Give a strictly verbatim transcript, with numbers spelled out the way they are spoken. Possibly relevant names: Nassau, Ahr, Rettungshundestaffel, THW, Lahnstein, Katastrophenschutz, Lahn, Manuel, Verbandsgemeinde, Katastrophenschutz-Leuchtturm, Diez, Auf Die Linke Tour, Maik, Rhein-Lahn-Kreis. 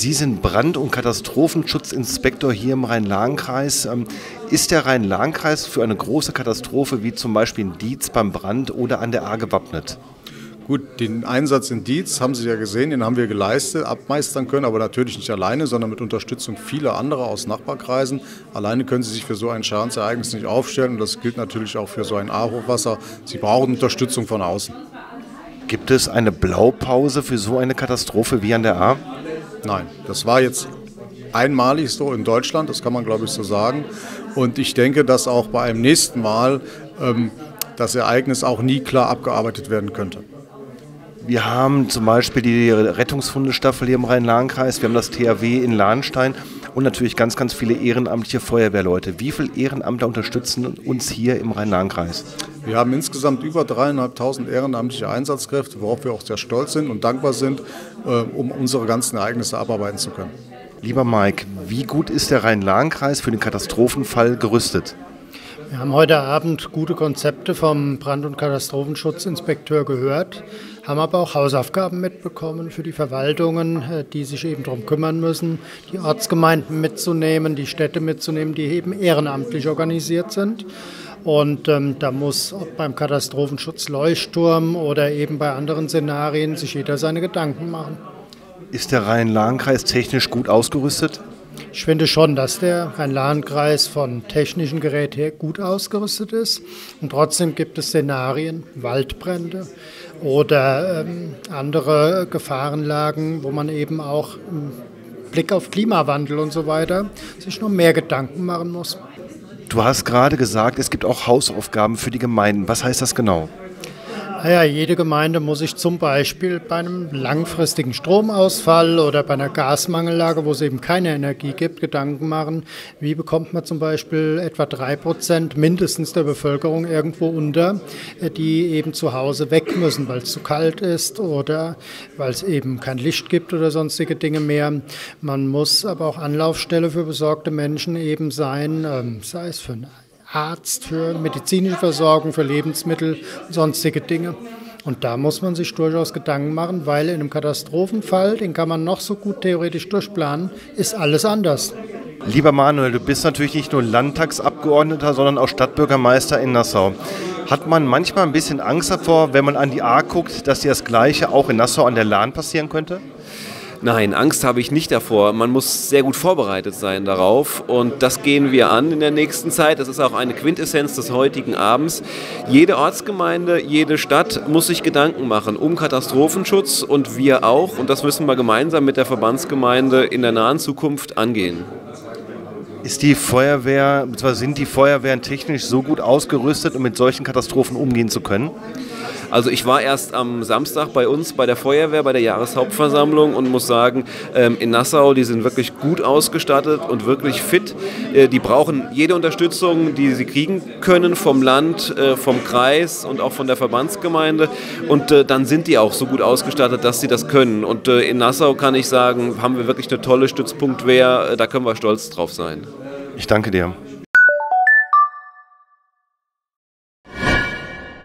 Sie sind Brand- und Katastrophenschutzinspektor hier im Rhein-Lahn-Kreis. Ist der Rhein-Lahn-Kreis für eine große Katastrophe wie zum Beispiel in Diez beim Brand oder an der Ahr gewappnet? Gut, den Einsatz in Diez haben Sie ja gesehen, den haben wir geleistet, abmeistern können, aber natürlich nicht alleine, sondern mit Unterstützung vieler anderer aus Nachbarkreisen. Alleine können Sie sich für so ein Schadensereignis nicht aufstellen und das gilt natürlich auch für so ein Ahr-Hochwasser. Sie brauchen Unterstützung von außen. Gibt es eine Blaupause für so eine Katastrophe wie an der Ahr? Nein, das war jetzt einmalig so in Deutschland, das kann man glaube ich so sagen. Und ich denke, dass auch bei einem nächsten Mal ähm, das Ereignis auch nie klar abgearbeitet werden könnte. Wir haben zum Beispiel die Rettungshundestaffel hier im Rhein-Lahn-Kreis, wir haben das T H W in Lahnstein und natürlich ganz, ganz viele ehrenamtliche Feuerwehrleute. Wie viele Ehrenamtler unterstützen uns hier im Rhein-Lahn-Kreis? Wir haben insgesamt über dreieinhalbtausend ehrenamtliche Einsatzkräfte, worauf wir auch sehr stolz sind und dankbar sind, um unsere ganzen Ereignisse abarbeiten zu können. Lieber Maik, wie gut ist der Rhein-Lahn-Kreis für den Katastrophenfall gerüstet? Wir haben heute Abend gute Konzepte vom Brand- und Katastrophenschutzinspekteur gehört, haben aber auch Hausaufgaben mitbekommen für die Verwaltungen, die sich eben darum kümmern müssen, die Ortsgemeinden mitzunehmen, die Städte mitzunehmen, die eben ehrenamtlich organisiert sind. Und ähm, da muss ob beim Katastrophenschutz-Leuchtturm oder eben bei anderen Szenarien sich jeder seine Gedanken machen. Ist der Rhein-Lahn-Kreis technisch gut ausgerüstet? Ich finde schon, dass der Rhein-Lahn-Kreis von technischen Gerät her gut ausgerüstet ist. Und trotzdem gibt es Szenarien, Waldbrände oder ähm, andere Gefahrenlagen, wo man eben auch im Blick auf Klimawandel und so weiter sich noch mehr Gedanken machen muss. Du hast gerade gesagt, es gibt auch Hausaufgaben für die Gemeinden. Was heißt das genau? Naja, jede Gemeinde muss sich zum Beispiel bei einem langfristigen Stromausfall oder bei einer Gasmangellage, wo es eben keine Energie gibt, Gedanken machen, wie bekommt man zum Beispiel etwa drei Prozent mindestens der Bevölkerung irgendwo unter, die eben zu Hause weg müssen, weil es zu kalt ist oder weil es eben kein Licht gibt oder sonstige Dinge mehr. Man muss aber auch Anlaufstelle für besorgte Menschen eben sein, sei es für eine Arzt, für medizinische Versorgung, für Lebensmittel und sonstige Dinge. Und da muss man sich durchaus Gedanken machen, weil in einem Katastrophenfall, den kann man noch so gut theoretisch durchplanen, ist alles anders. Lieber Manuel, du bist natürlich nicht nur Landtagsabgeordneter, sondern auch Stadtbürgermeister in Nassau. Hat man manchmal ein bisschen Angst davor, wenn man an die Ahr guckt, dass dir das Gleiche auch in Nassau an der Lahn passieren könnte? Nein, Angst habe ich nicht davor. Man muss sehr gut vorbereitet sein darauf und das gehen wir an in der nächsten Zeit. Das ist auch eine Quintessenz des heutigen Abends. Jede Ortsgemeinde, jede Stadt muss sich Gedanken machen um Katastrophenschutz und wir auch. Und das müssen wir gemeinsam mit der Verbandsgemeinde in der nahen Zukunft angehen. Ist die Feuerwehr, beziehungsweise sind die Feuerwehren technisch so gut ausgerüstet, um mit solchen Katastrophen umgehen zu können? Also ich war erst am Samstag bei uns bei der Feuerwehr, bei der Jahreshauptversammlung und muss sagen, in Nassau, die sind wirklich gut ausgestattet und wirklich fit. Die brauchen jede Unterstützung, die sie kriegen können vom Land, vom Kreis und auch von der Verbandsgemeinde. Und dann sind die auch so gut ausgestattet, dass sie das können. Und in Nassau kann ich sagen, haben wir wirklich eine tolle Stützpunktwehr, da können wir stolz drauf sein. Ich danke dir.